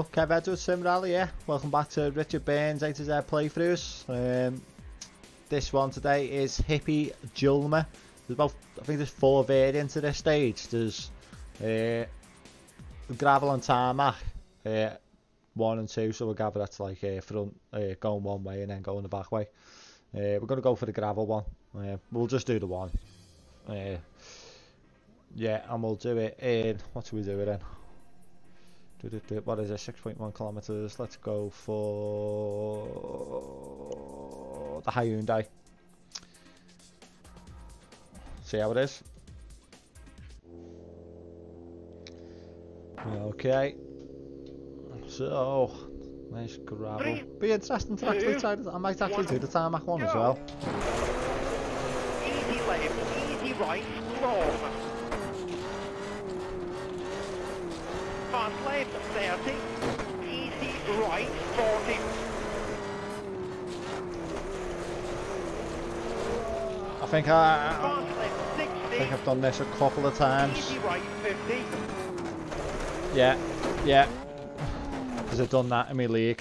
Hello, Kevin Edwards, Sim Rally here. Welcome back to Richard Burns A to Z playthroughs. This one today is Hyppyjylmä. There's about, I think there's four variants of this stage. There's gravel and tarmac, 1 and 2. So we'll gather that's like front, going one way and then going the back way. We're going to go for the gravel one. We'll just do the one. Yeah, and we'll do it in, what should we do it in? What is it, 6.1 kilometers? Let's go for the Hyundai. See how it is. Okay. So, nice gravel. Be interesting to actually try this. I might actually do the tarmac one as well. Easy left, easy right, long. Fast left, 30. Easy right, 40. I think I've done this a couple of times. Easy right, 50. Yeah. Because I've done that in my league.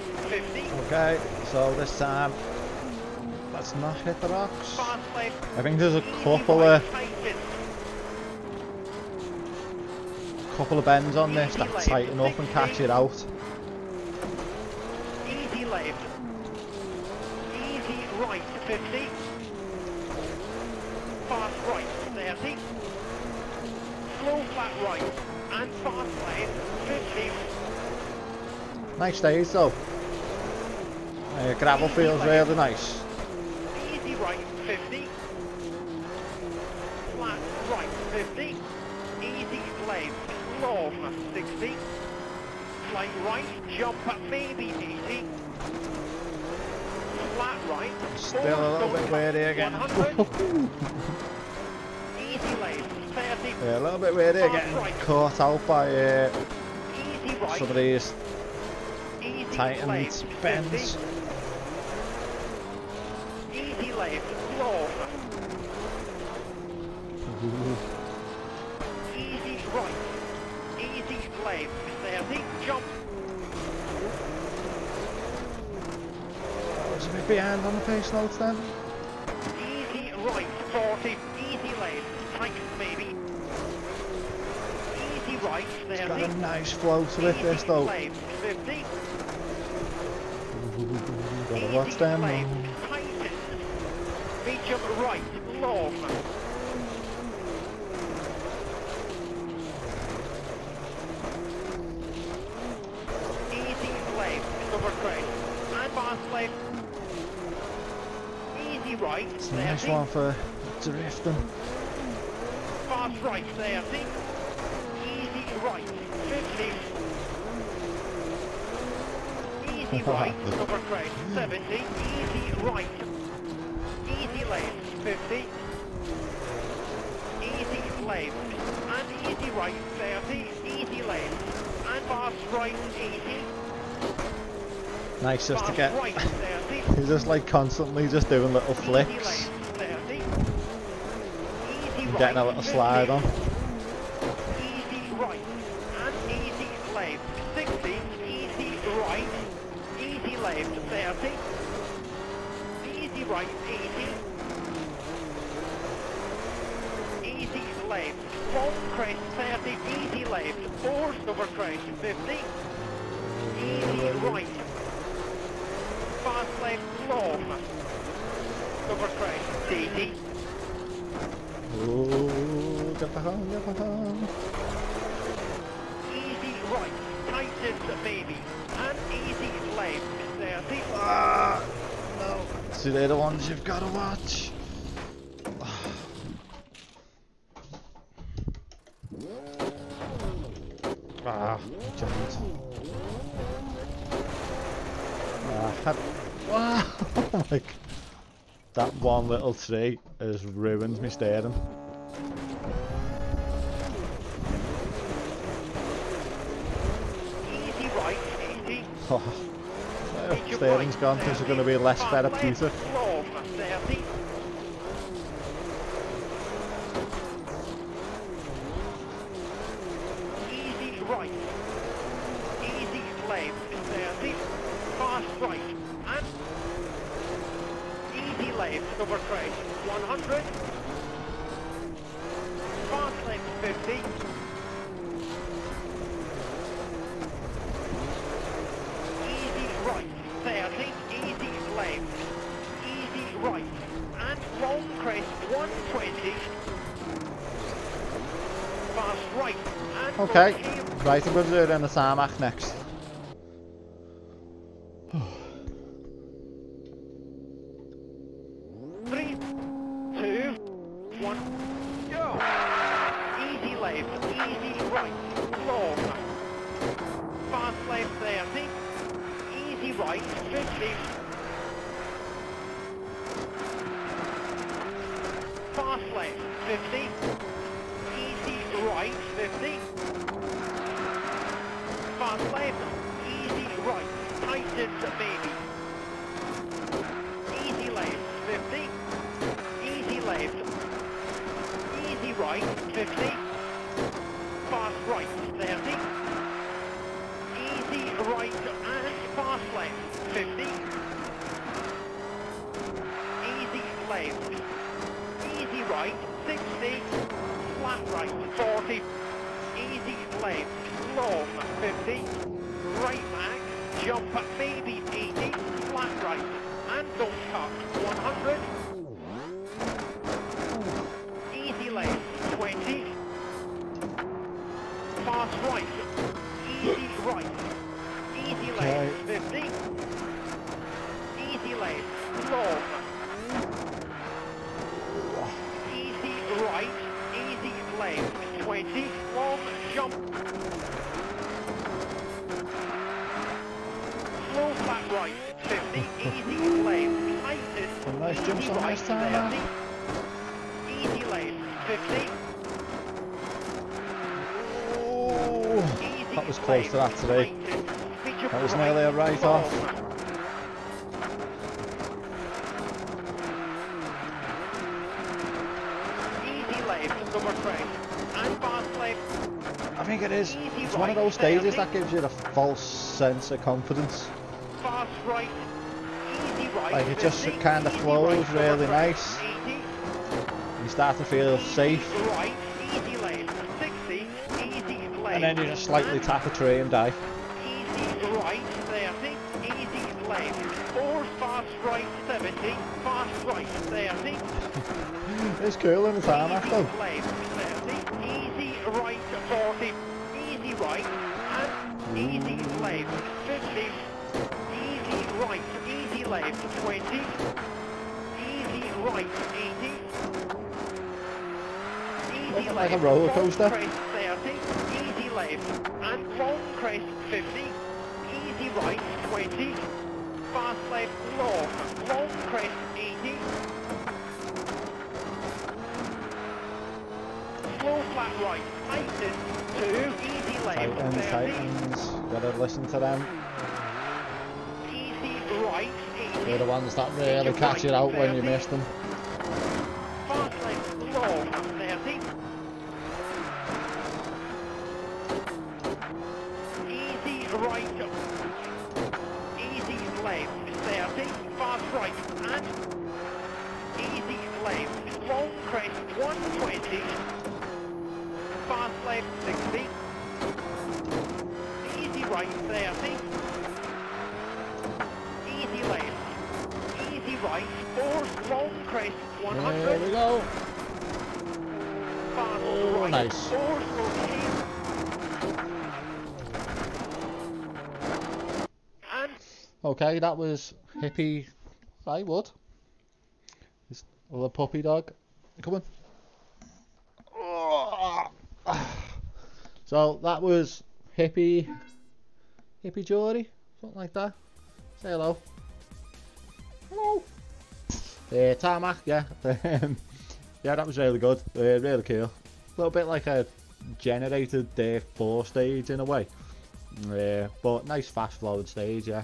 50. Okay, so this time, let's not hit the rocks. I think there's a couple of bends on this that tighten up and catch it out. Easy left, easy right, 50. Fast right, 30. Slow flat right and fast left, 50. Nice stage though. Gravel feels really nice. Easy right, 50. Flat right, 50. Easy left. Long, 60. Slight right, jump up, maybe easy. Flat right. Still a little bit weirdy again. Easy left, 30. Yeah, a little bit weirdy again. Right. Caught out by easy right. Some of these tightened bends. Easy left, long. Easy right. Easy left, 30, jump. That was a bit behind on the pace notes then. Easy right, 40. Easy left, tight maybe. Easy right, 30. It's got a nice flow to it, this though. Left, 50. Ooh, gotta watch them. Left, tighten. Reach up right, long. Easy right, it's a nice one for drifting. Fast right, 30. Easy right, 50. Easy right, over crest, 70. Easy right. Easy left, 50. Easy left. And easy right, 30. Easy left. And fast right, 80. Nice just to get. He's just like constantly just doing little flicks. And getting a little slide on. Easy right and easy left, 60. Easy right, easy left, 30. Easy right, 80. Easy left, full crest, 30. Easy left, forced over crest, 50. Easy right. Fast left, long. Over crest, 80. Oh, get behind. Easy right, tighten maybe. And easy left, 30. Ah, no. See, they're the ones you've got to watch. Ah, giant. Wow, like that one little tree has ruined me steering. Easy right, 80. Steering's gone, things are going to be less therapeutic. Easy right, and easy left over crest, 100, fast left 50, easy right 30, easy left, easy right, and long crest 120, fast right, and okay, right above there and the tarmac next. Close to that today. That was nearly a write off. I think it is. It's one of those stages that gives you a false sense of confidence. Like it just kind of flows really nice. You start to feel safe. And then you just slightly tap a tree and dive. Easy right 30, easy left, or fast right 70, fast right 30. It's cool in the tarmac though. Easy left 30, easy right 40, easy right, and easy left 50, easy right, easy left 20, easy right 80, easy like a roller coaster. 30, left and long crest 50, easy right 20, fast left long crest 80, slow flat right, tightens 2, easy left tightens, 30, tightens. Gotta listen to them. Easy right 80, they're the ones that really catch it out 30, when you miss them. Fast left long 30. Right, easy left 30, fast right, and easy left, long crest 120, fast left 60, easy right 30, easy left, easy right, or long crest 100, there we go. Fast right, nice. Or okay, that was Hyppyjylmä. This little puppy dog. Come on. So that was Hyppyjylmä, something like that. Say hello. Hello. Tarmac, yeah. Yeah, that was really good. Really cool. A little bit like a generated four stage in a way. But nice fast flowing stage, yeah.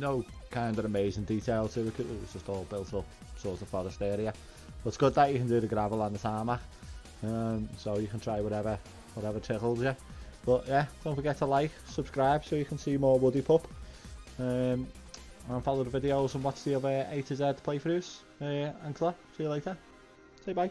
No kind of amazing detail to it, it's just all built up sort of forest area, but it's good that you can do the gravel and the tarmac, so you can try whatever tickles you. But yeah, don't forget to like, subscribe so you can see more Woody Pup, and follow the videos and watch the other A to Z playthroughs and Claire, see you later, say bye.